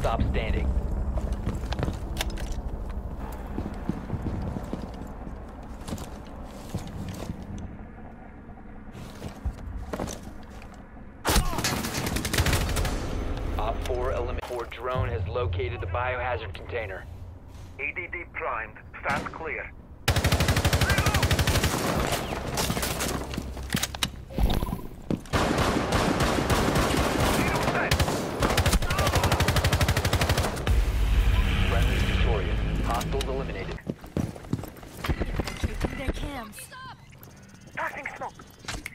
stop standing. Op 4 eliminated. 4 drone has located the biohazard container. ADD primed. Stand clear. Eliminated. Through their cams. Passing smoke.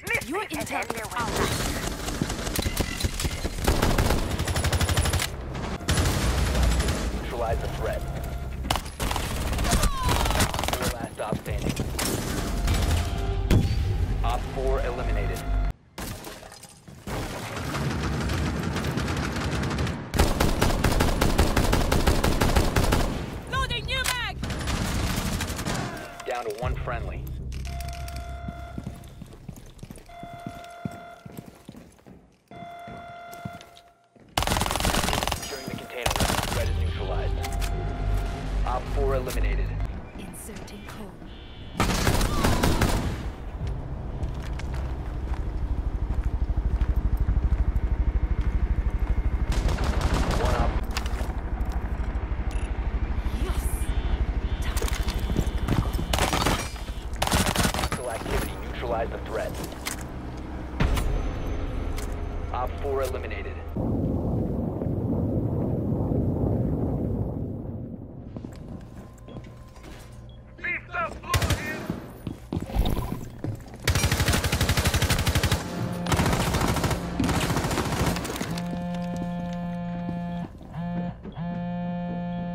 Miss. Your intel is out. Neutralize the threat. Your last stop standing. Op 4 eliminated. Down to 1 friendly. Securing the container, the threat is neutralized. Op 4 eliminated. Inserting code. The threat. Op 4 eliminated. Leave the floor here.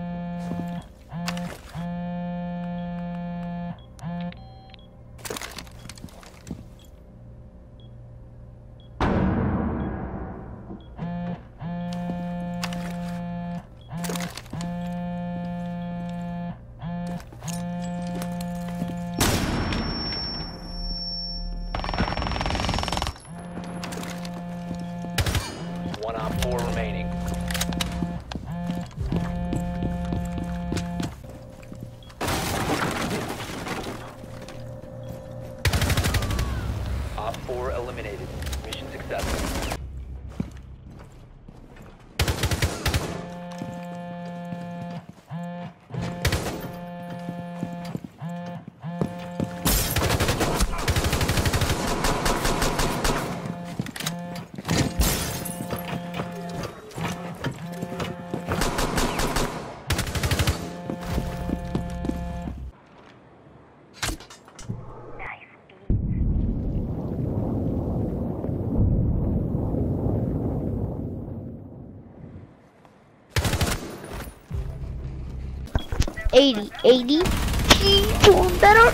Op 4 remaining. Op 4 eliminated. Mission successful. AD, she's doing better.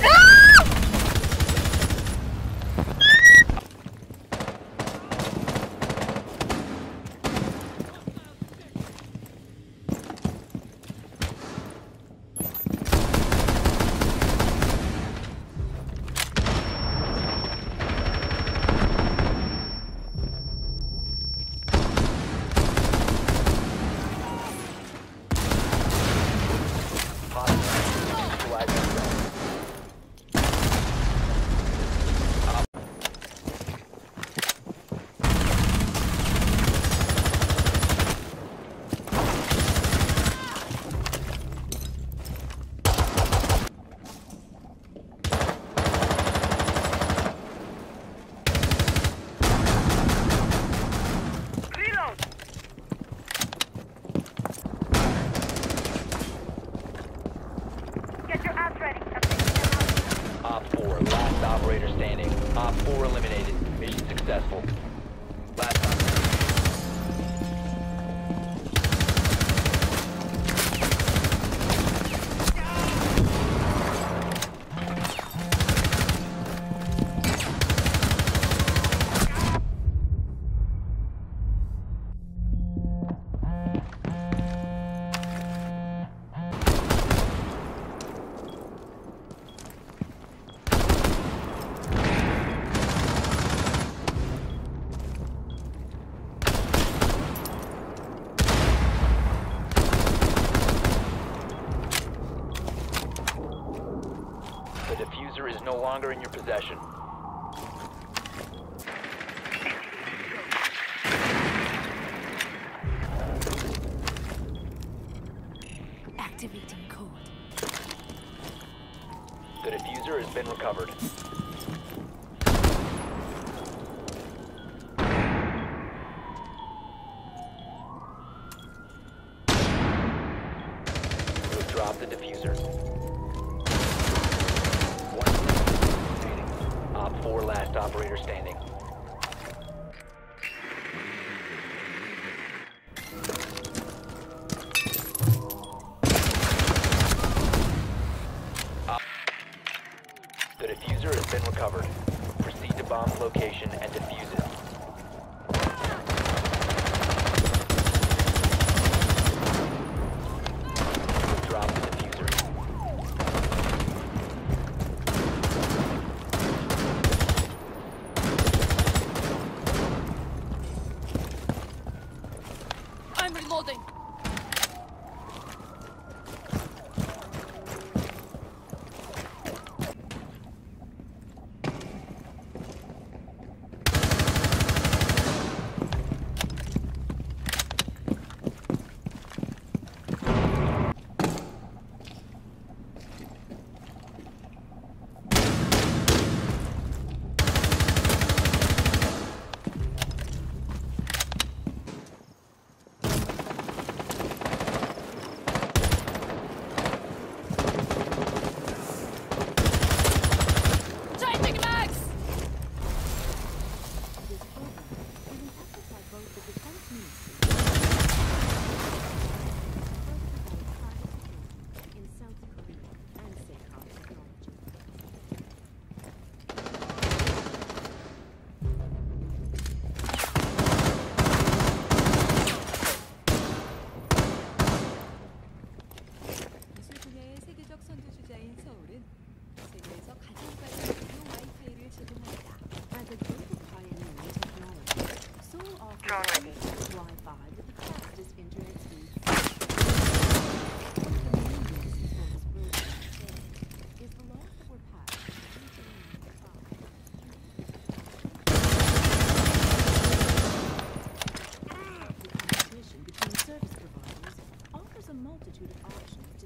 Last operator standing. Op 4 eliminated. Mission successful. Last longer in your possession. Activating code. The diffuser has been recovered. We'll drop the diffuser. Op 4, last operator standing. The diffuser has been recovered. Proceed to bomb location and defuse it. Drop the diffuser. I'm reloading.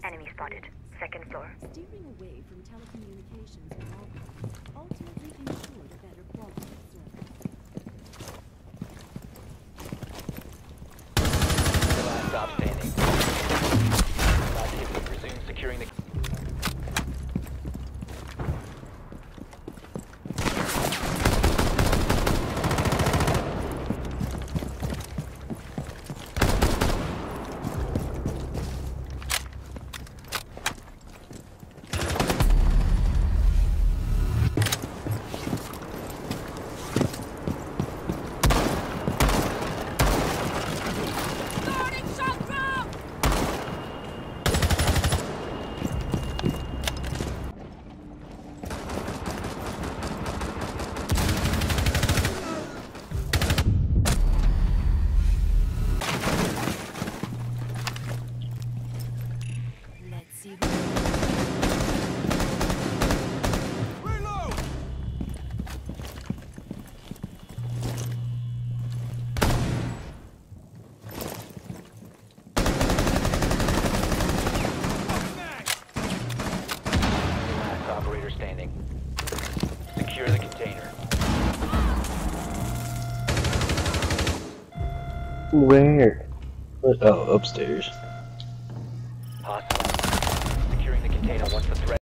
Enemy spotted. Second floor. Steering away from telecommunications and all ultimately ensured a better quality of service. The last stop standing. Last hit will resume securing the... Where? Oh, upstairs. Hostile. Securing the container once the threat.